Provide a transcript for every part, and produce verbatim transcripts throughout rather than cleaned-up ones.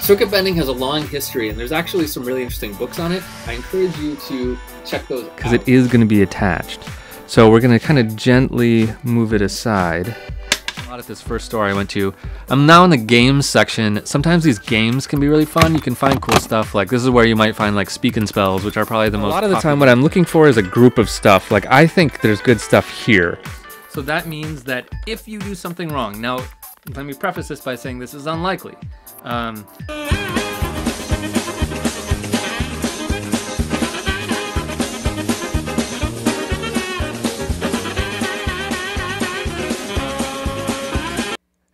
Circuit bending has a long history, and there's actually some really interesting books on it. I encourage you to check those out. Because it is going to be attached. So we're going to kind of gently move it aside. At this first store I went to, I'm now in the games section. Sometimes these games can be really fun. You can find cool stuff. Like this is where you might find like speak and spells, which are probably the most. A lot of the time, what I'm looking for is a group of stuff. Like I think there's good stuff here. So that means that if you do something wrong, now let me preface this by saying this is unlikely. Um,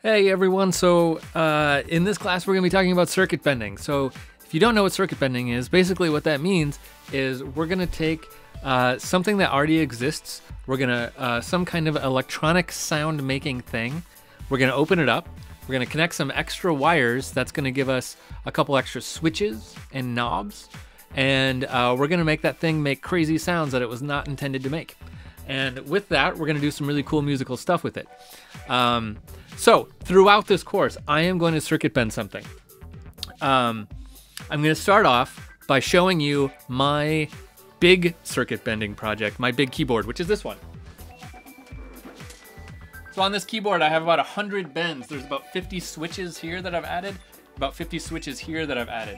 Hey everyone, so uh, in this class we're going to be talking about circuit bending. So if you don't know what circuit bending is, basically what that means is we're going to take uh, something that already exists, we're going to, uh, some kind of electronic sound making thing, we're going to open it up, we're going to connect some extra wires, that's going to give us a couple extra switches and knobs, and uh, we're going to make that thing make crazy sounds that it was not intended to make. And with that, we're going to do some really cool musical stuff with it. Um, So throughout this course, I am going to circuit bend something. Um, I'm going to start off by showing you my big circuit bending project, my big keyboard, which is this one. So on this keyboard, I have about one hundred bends. There's about fifty switches here that I've added, about fifty switches here that I've added.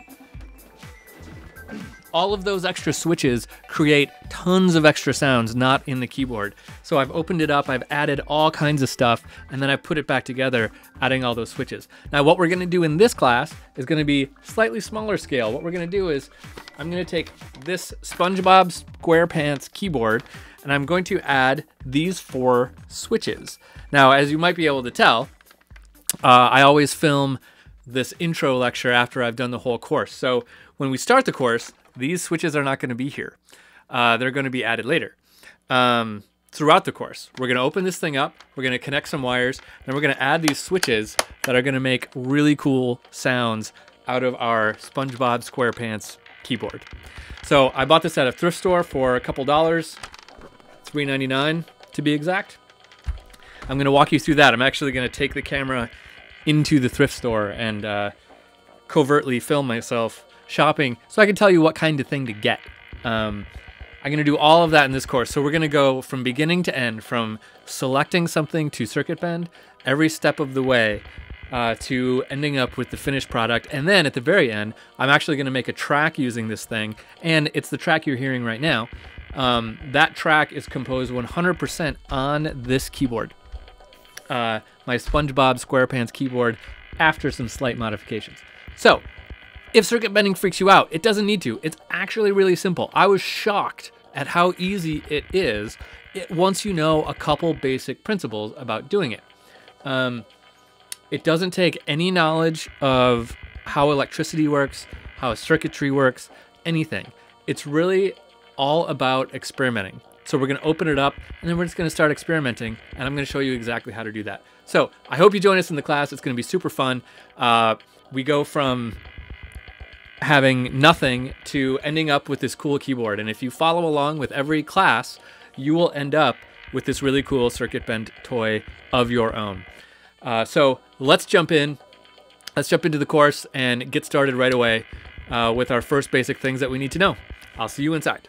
All of those extra switches create tons of extra sounds not in the keyboard. So I've opened it up, I've added all kinds of stuff, and then I put it back together, adding all those switches. Now what we're gonna do in this class is gonna be slightly smaller scale. What we're gonna do is, I'm gonna take this SpongeBob SquarePants keyboard, and I'm going to add these four switches. Now, as you might be able to tell, uh, I always film this intro lecture after I've done the whole course. So when we start the course, these switches are not going to be here. Uh, they're going to be added later. Um, throughout the course, we're going to open this thing up, we're going to connect some wires, and we're going to add these switches that are going to make really cool sounds out of our SpongeBob SquarePants keyboard. So I bought this at a thrift store for a couple dollars, three ninety-nine to be exact. I'm going to walk you through that. I'm actually going to take the camera into the thrift store and uh, covertly film myself shopping so I can tell you what kind of thing to get. Um, I'm gonna do all of that in this course. So we're gonna go from beginning to end, from selecting something to circuit bend, every step of the way uh, to ending up with the finished product. And then at the very end, I'm actually gonna make a track using this thing. And it's the track you're hearing right now. Um, that track is composed one hundred percent on this keyboard. Uh, my SpongeBob SquarePants keyboard after some slight modifications. So, if circuit bending freaks you out, it doesn't need to. It's actually really simple. I was shocked at how easy it is it, once you know a couple basic principles about doing it. Um, it doesn't take any knowledge of how electricity works, how circuitry works, anything. It's really all about experimenting. So we're gonna open it up and then we're just gonna start experimenting, and I'm gonna show you exactly how to do that. So I hope you join us in the class. It's gonna be super fun. Uh, we go from having nothing to ending up with this cool keyboard. And if you follow along with every class, you will end up with this really cool circuit bend toy of your own. Uh, so let's jump in. Let's jump into the course and get started right away uh, with our first basic things that we need to know. I'll see you inside.